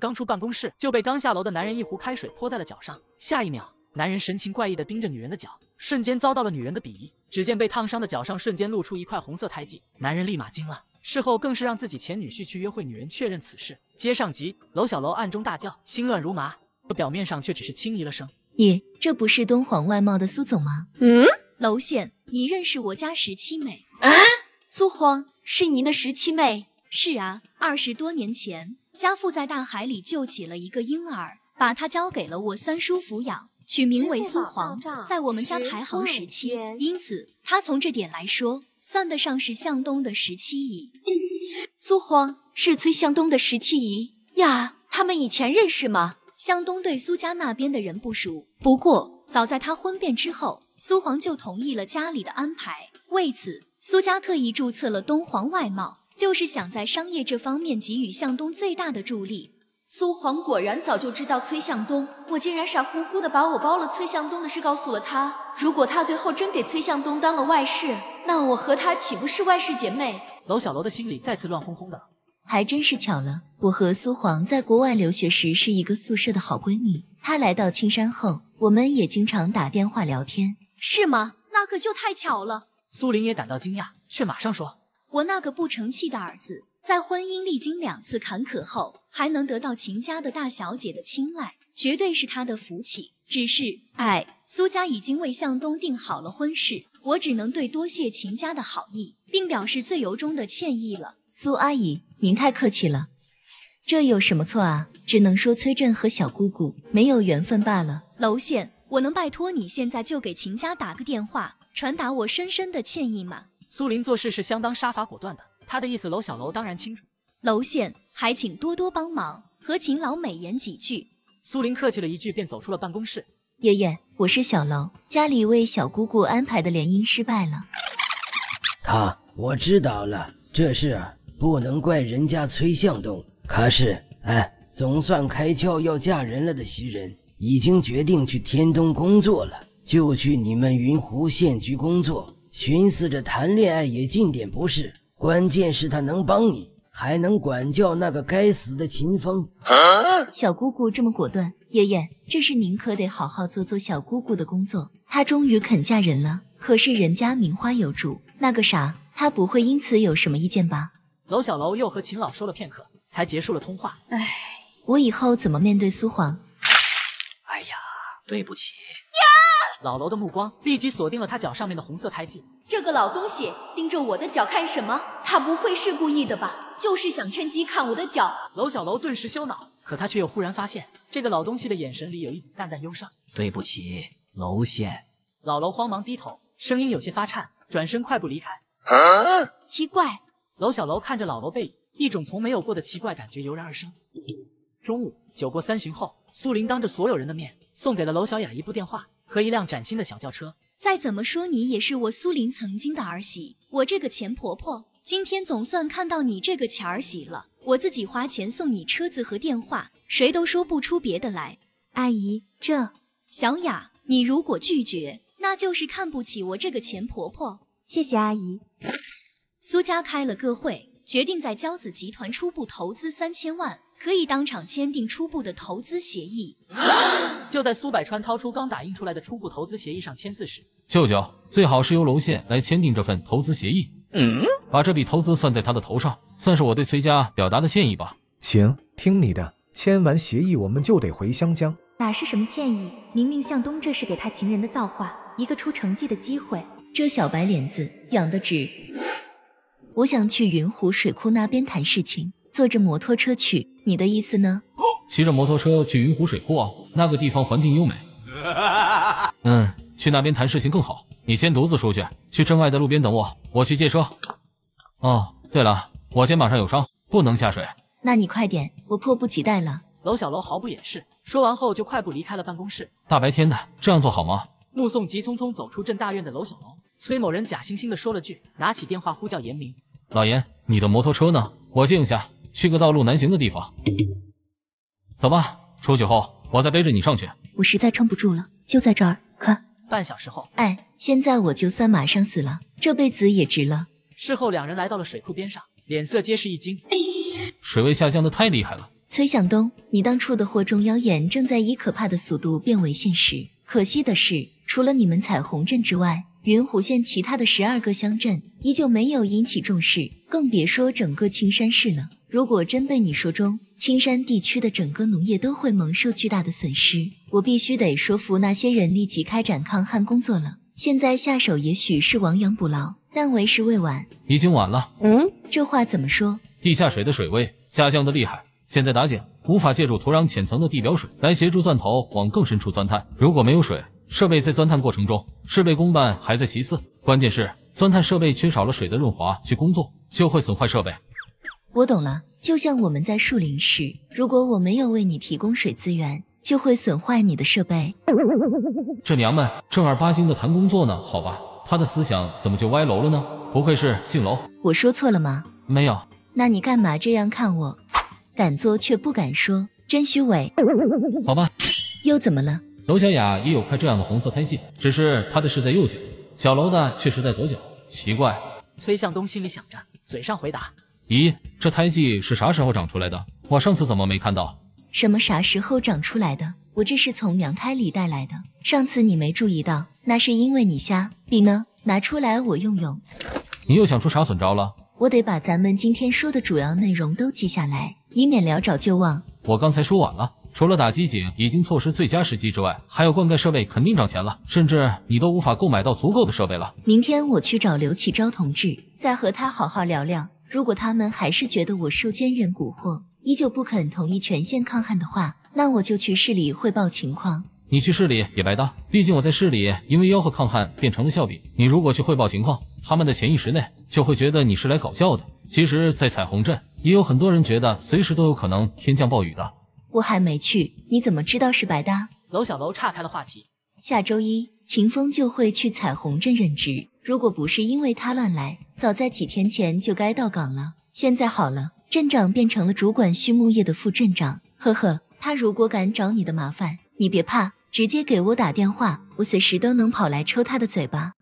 刚出办公室就被刚下楼的男人一壶开水泼在了脚上，下一秒，男人神情怪异地盯着女人的脚，瞬间遭到了女人的鄙夷。只见被烫伤的脚上瞬间露出一块红色胎记，男人立马惊了。事后更是让自己前女婿去约会女人确认此事。接上集，楼小楼暗中大叫，心乱如麻，表面上却只是轻昵了声：“你这不是敦煌外贸的苏总吗？”“嗯。”“楼县，你认识我家十七妹？”“啊，苏晃是您的十七妹？”“是啊，20多年前。”家父在大海里救起了一个婴儿，把他交给了我三叔抚养，取名为苏黄，在我们家排行17，因此他从这点来说，算得上是向东的17姨。苏黄是崔向东的17姨呀，他们以前认识吗？向东对苏家那边的人不熟，不过早在他婚变之后，苏黄就同意了家里的安排，为此苏家刻意注册了敦煌外贸。就是想在商业这方面给予向东最大的助力。苏黄果然早就知道崔向东，我竟然傻乎乎的把我包了崔向东的事告诉了他。如果他最后真给崔向东当了外室，那我和他岂不是外室姐妹？楼小楼的心里再次乱哄哄的。还真是巧了，我和苏黄在国外留学时是一个宿舍的好闺蜜，她来到青山后，我们也经常打电话聊天。是吗？那可就太巧了。苏林也感到惊讶，却马上说。我那个不成器的儿子，在婚姻历经2次坎坷后，还能得到秦家的大小姐的青睐，绝对是他的福气。只是，苏家已经为向东定好了婚事，我只能对多谢秦家的好意，并表示最由衷的歉意了。苏阿姨，您太客气了，这有什么错啊？只能说崔振和小姑姑没有缘分罢了。娄县，我能拜托你现在就给秦家打个电话，传达我深深的歉意吗？苏林做事是相当杀伐果断的，他的意思楼小楼当然清楚。楼县，还请多多帮忙，和秦老美言几句。苏林客气了一句，便走出了办公室。爷爷，我是小楼，家里为小姑姑安排的联姻失败了。我知道了，这事不能怪人家崔向东。可是，总算开窍要嫁人了的袭人，已经决定去天东工作了，就去你们云湖县局工作。寻思着谈恋爱也尽点不是，关键是他能帮你，还能管教那个该死的秦风。小姑姑这么果断，爷爷，这事您可得好好做做小姑姑的工作。她终于肯嫁人了，可是人家名花有主，那个啥，她不会因此有什么意见吧？楼小楼又和秦老说了片刻，才结束了通话。我以后怎么面对苏黄？哎呀，对不起。老楼的目光立即锁定了他脚上面的红色胎记。这个老东西盯着我的脚看什么？他不会是故意的吧？就是想趁机看我的脚。楼小楼顿时羞恼，可他却又忽然发现，这个老东西的眼神里有一股淡淡忧伤。对不起，楼县。老楼慌忙低头，声音有些发颤，转身快步离开。奇怪。楼小楼看着老楼背影，一种从没有过的奇怪感觉油然而生。中午酒过3巡后，苏林当着所有人的面送给了楼小雅一部电话和一辆崭新的小轿车。再怎么说你也是我苏林曾经的儿媳，我这个钱婆婆今天总算看到你这个钱儿媳了，我自己花钱送你车子和电话，谁都说不出别的来。阿姨，这小雅，你如果拒绝，那就是看不起我这个钱婆婆。谢谢阿姨。苏家开了个会，决定在交子集团初步投资3000万，可以当场签订初步的投资协议。就在苏百川掏出刚打印出来的初步投资协议上签字时，舅舅，最好是由娄县来签订这份投资协议。把这笔投资算在他的头上，算是我对崔家表达的歉意吧。行，听你的。签完协议我们就得回湘江。哪是什么歉意，明明向东这是给他情人的造化，一个出成绩的机会。这小白脸子养得直。我想去云湖水库那边谈事情，坐着摩托车去，你的意思呢？骑着摩托车去云湖水库，那个地方环境优美。去那边谈事情更好。你先独自出去镇外的路边等我，我去借车。对了，我肩膀上有伤，不能下水。那你快点，我迫不及待了。楼小楼毫不掩饰，说完后就快步离开了办公室。大白天的，这样做好吗？目送急匆匆走出镇大院的楼小楼，崔某人假惺惺地说了句，拿起电话呼叫严明。老严，你的摩托车呢？我借用下，去个道路难行的地方。走吧，出去后我再背着你上去。我实在撑不住了，就在这儿。半小时后，现在我就算马上死了，这辈子也值了。事后两人来到了水库边上，脸色皆是一惊。水位下降得太厉害了。崔向东，你当初的祸中妖言正在以可怕的速度变为现实。可惜的是，除了你们彩虹镇之外，云湖县其他的12个乡镇依旧没有引起重视，更别说整个青山市了。如果真被你说中，青山地区的整个农业都会蒙受巨大的损失。我必须得说服那些人立即开展抗旱工作了。现在下手也许是亡羊补牢，但为时未晚。已经晚了。嗯，这话怎么说？地下水的水位下降的厉害。 现在打井无法借助土壤浅层的地表水来协助钻头往更深处钻探，如果没有水，设备在钻探过程中设备公办还在其次，关键是钻探设备缺少了水的润滑去工作，就会损坏设备。我懂了，就像我们在树林时，如果我没有为你提供水资源，就会损坏你的设备。这娘们正儿八经的谈工作呢，好吧，她的思想怎么就歪楼了呢？不愧是姓楼。我说错了吗？没有。那你干嘛这样看我？ 敢做却不敢说，真虚伪。好吧，又怎么了？娄小雅也有块这样的红色胎记，只是她的是在右脚，小楼的却是在左脚。奇怪，崔向东心里想着，嘴上回答：“咦，这胎记是啥时候长出来的？我上次怎么没看到？”什么啥时候长出来的？我这是从娘胎里带来的。上次你没注意到，那是因为你瞎。笔呢？拿出来我用用。你又想出啥损招了？我得把咱们今天说的主要内容都记下来。 以免潦倒就忘。我刚才说晚了，除了打机井已经错失最佳时机之外，还有灌溉设备肯定涨钱了，甚至你都无法购买到足够的设备了。明天我去找刘启钊同志，再和他好好聊聊。如果他们还是觉得我受奸人蛊惑，依旧不肯同意全县抗旱的话，那我就去市里汇报情况。你去市里也白搭，毕竟我在市里因为吆喝抗旱变成了笑柄。你如果去汇报情况，他们的潜意识内就会觉得你是来搞笑的。其实，在彩虹镇。 也有很多人觉得随时都有可能天降暴雨的。我还没去，你怎么知道是白搭？娄小楼岔开了话题。下周一，秦风就会去彩虹镇任职。如果不是因为他乱来，早在几天前就该到岗了。现在好了，镇长变成了主管畜牧业的副镇长。呵呵，他如果敢找你的麻烦，你别怕，直接给我打电话，我随时都能跑来抽他的嘴巴。